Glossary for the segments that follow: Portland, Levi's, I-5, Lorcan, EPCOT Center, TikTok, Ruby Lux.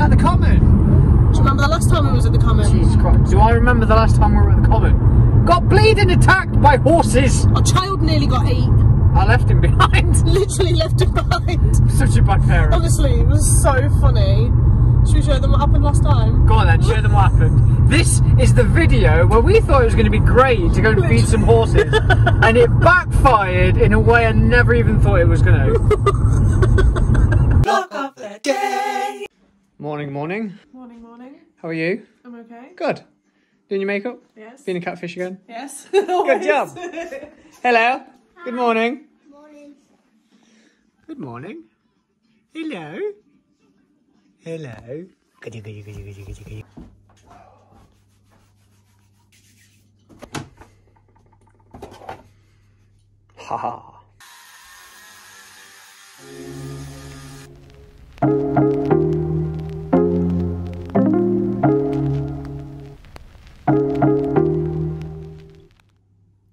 at the Common. Do you remember the last time we was at the Common? Jesus Christ. Do I remember the last time we were at the Common? Got bleeding attacked by horses. Our child nearly got ate. I left him behind. Literally left him behind. Such a bad parent. Honestly, it was so funny. Should we show them what happened last time? Go on then, show them what happened. This is the video where we thought it was going to be great to go and feed some horses. And it backfired in a way I never even thought it was going to. Block of the day. Morning, morning. Morning, morning. How are you? I'm okay. Good. Doing your makeup? Yes. Being a catfish again? Yes. Good job. Hello. Hi. Good morning. Morning. Good morning. Hello. Hello. Goody. Ha ha.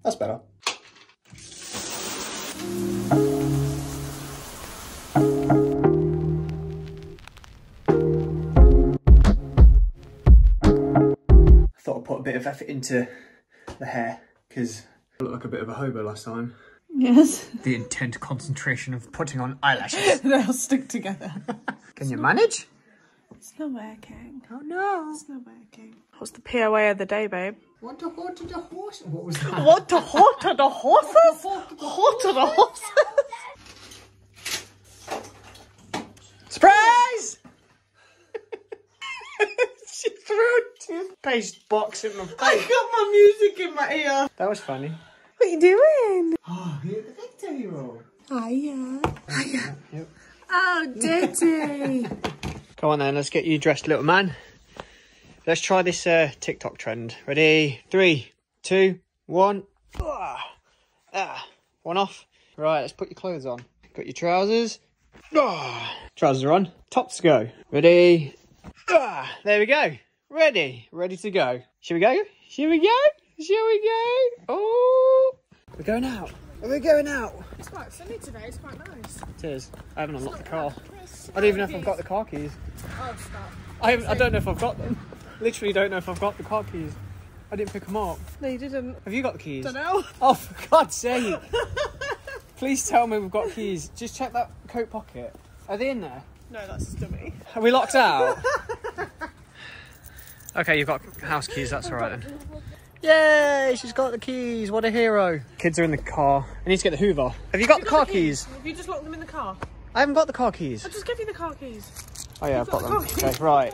That's better. Of effort into the hair because I looked like a bit of a hobo last time. Yes. The intent concentration of putting on eyelashes. They'll stick together. Can you manage? It's not working. Oh no. It's not working. What's the POA of the day, babe? What the horse to the horse? What was that? What the horse to the horses? What the horse to the horses? Surprise! She threw a toothpaste box in my face. I got my music in my ear. That was funny. What are you doing? Oh, you're the victor hero. Hiya. Hiya. Yep. Oh, dirty. Come on then, let's get you dressed, little man. Let's try this TikTok trend. Ready? 3, 2, 1. One off. Right, let's put your clothes on. Got your trousers. Trousers are on. Tops go. Ready? There we go. Ready to go. Should we go? Should we go? Should we go? Oh, we're going out. We're going out. It's quite sunny today. It's quite nice. It is. I haven't unlocked the car. I don't even know if I've got the car keys. Oh, stop. I don't know if I've got them. Literally don't know if I've got the car keys. I didn't pick them up. No, you didn't. Have you got the keys? Don't know. Oh, for God's sake. Please tell me we've got keys. Just check that coat pocket. Are they in there? No, that's a dummy. Are we locked out? Okay, you've got house keys, that's all right then. Yay, she's got the keys, what a hero. Kids are in the car. I need to get the Hoover. Have you got the car keys? Have you just locked them in the car? I haven't got the car keys. I just gave you the car keys. Oh yeah, I've got them. Okay, right.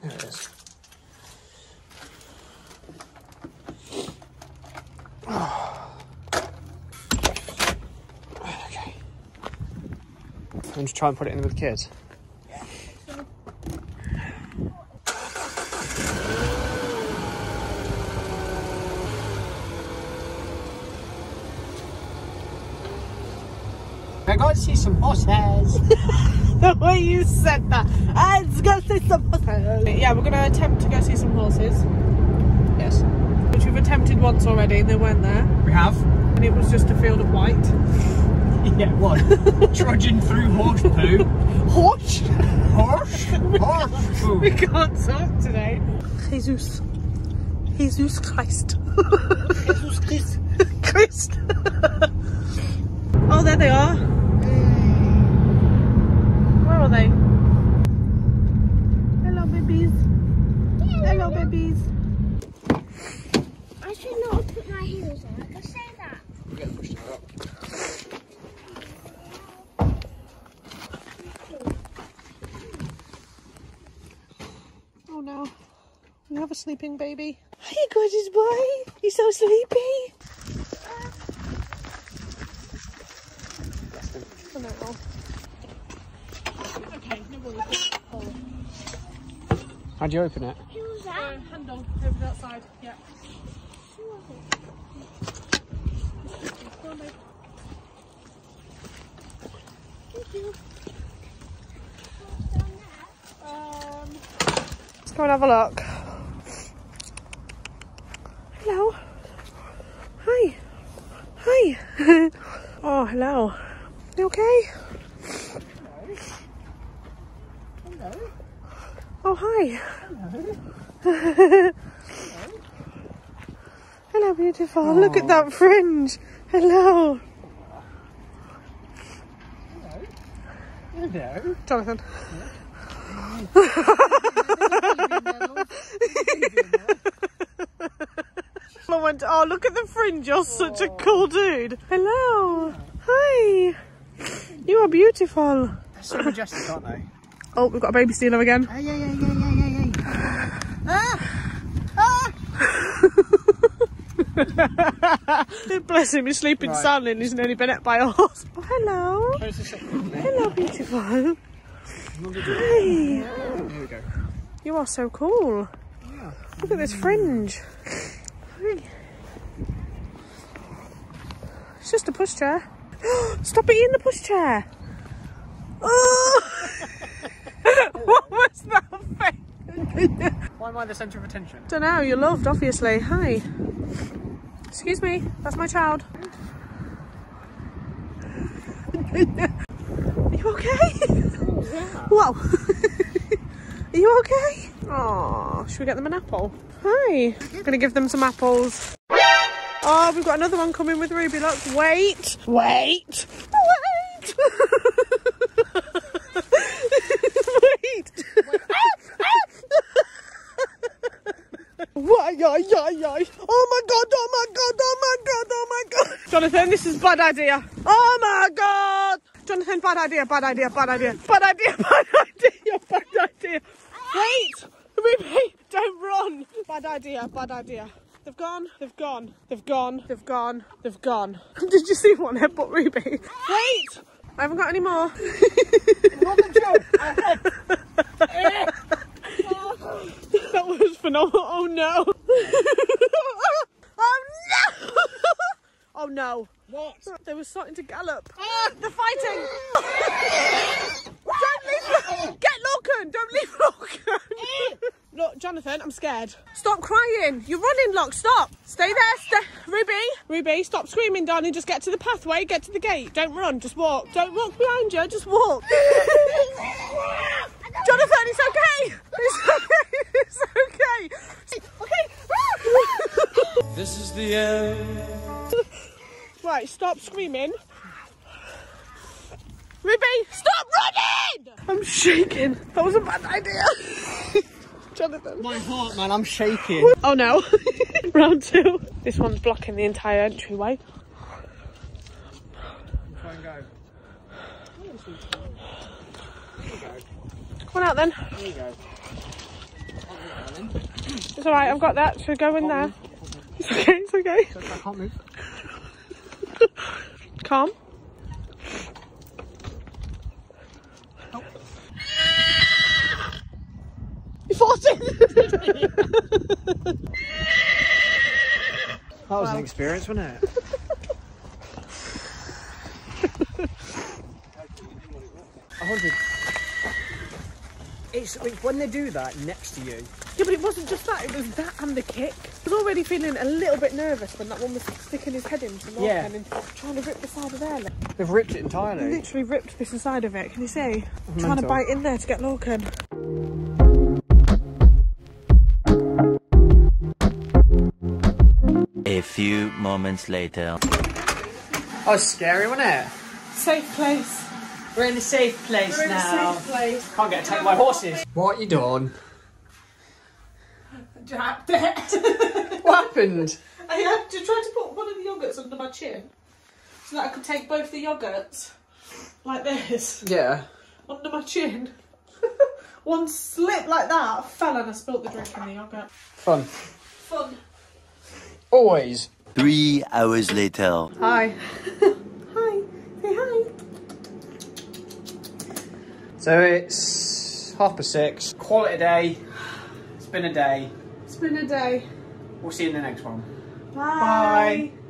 There it is. And just try and put it in with the kids. Yeah. We're going to see some horses. The way you said that. Let's go see some horses. Yeah, we're going to attempt to go see some horses. Yes. Which we've attempted once already and they weren't there. We have. And it was just a field of white. Yeah, what? Trudging through horse poo. Horse? Horse? Horse poo. We can't talk today. Jesus. Jesus Christ. Jesus Christ. Christ. Oh, there they are. Where are they? Hello, babies. Hello, babies. I should not have put my heels on. I can say that. We're going to push that up. Now we have a sleeping baby. Hey, you gorgeous boy, you're so sleepy. Okay, how'd you open it? Who was that? Handle over that side. Yeah. Who was it? Come on, babe. Thank you. Go and have a look. Hello. Hi. Hi. Oh, Oh, hello. You okay? Hello. Hello. Oh, hi. Hello. Hello. Hello, beautiful. Aww. Look at that fringe. Hello. Hello. Hello. Jonathan. I went, oh, look at the fringe. You're such a cool dude. Hello. Hi. You are beautiful. So majestic, aren't they? Oh, we've got a baby stealer again. Hey, hey, hey, hey, hey, hey. Ah! Ah! Bless him, he's sleeping right. Soundly, and he's nearly been hit by a horse. Oh, hello. Hello, beautiful. Hi. Oh, here we go. You are so cool. Yeah. Look at this fringe. It's just a pushchair. Stop eating the pushchair. Oh! What was that thing? Why am I the centre of attention? Don't know. You're loved, obviously. Hi. Excuse me. That's my child. Are you okay? Whoa. Are you okay? Oh, should we get them an apple? Hi. I'm gonna give them some apples. Oh, we've got another one coming with Ruby Lux. Wait, wait, wait. Wait. Why, ay. Oh my god, oh my god, oh my god, oh my god. Jonathan, this is bad idea. Oh my god. Jonathan, bad idea, bad idea, bad idea. Bad idea, bad idea, bad idea. Wait, Ruby, don't run. Bad idea, bad idea. They've gone, they've gone, they've gone, they've gone, they've gone. Did you see one headbutt Ruby? Wait, I haven't got any more. That was phenomenal. Oh no. Oh no. Oh no. What? They were starting to gallop. They're fighting. Don't leave. Get Lorcan. Don't leave Lorcan. Look, Jonathan, I'm scared. Stop crying. You're running, Locke. Stop. Stay there. Stay. Ruby. Ruby, stop screaming, darling. Just get to the pathway. Get to the gate. Don't run. Just walk. Don't walk behind you. Just walk. Jonathan, it's okay. It's okay. It's okay. Okay. This is the end. Right, stop screaming. Ruby, stop running! I'm shaking. That was a bad idea. Jonathan. My heart, man, I'm shaking. Oh no. Round two. This one's blocking the entire entryway. Try and go. Come on out then. There you go. It's alright, I've got that. So go in there. It's okay, it's okay. It's okay, I can't move. Calm. Oh. You forced it! That was an experience, wasn't it? It's when they do that next to you. Yeah, but it wasn't just that, it was that and the kick. I was already feeling a little bit nervous when that one was sticking his head into the yeah. And trying to rip the side of their leg. They've ripped it entirely. They literally ripped this inside of it, can you see? Mental. Trying to bite in there to get Lorcan. A few moments later. Oh, it's scary, wasn't it? Safe place. We're in a safe place now. We're in a safe place. Can't get attacked by horses. What you doing? Jacked it. What happened? I had to try to put one of the yogurts under my chin so that I could take both the yogurts like this. Yeah. Under my chin. One slip like that, I fell and I spilled the drink in the yogurt. Fun. Fun. Always. 3 hours later. Hi. Hi. Say hi. So it's 6:30. Call it a day. It's been a day. It's been a day. We'll see you in the next one. Bye. Bye.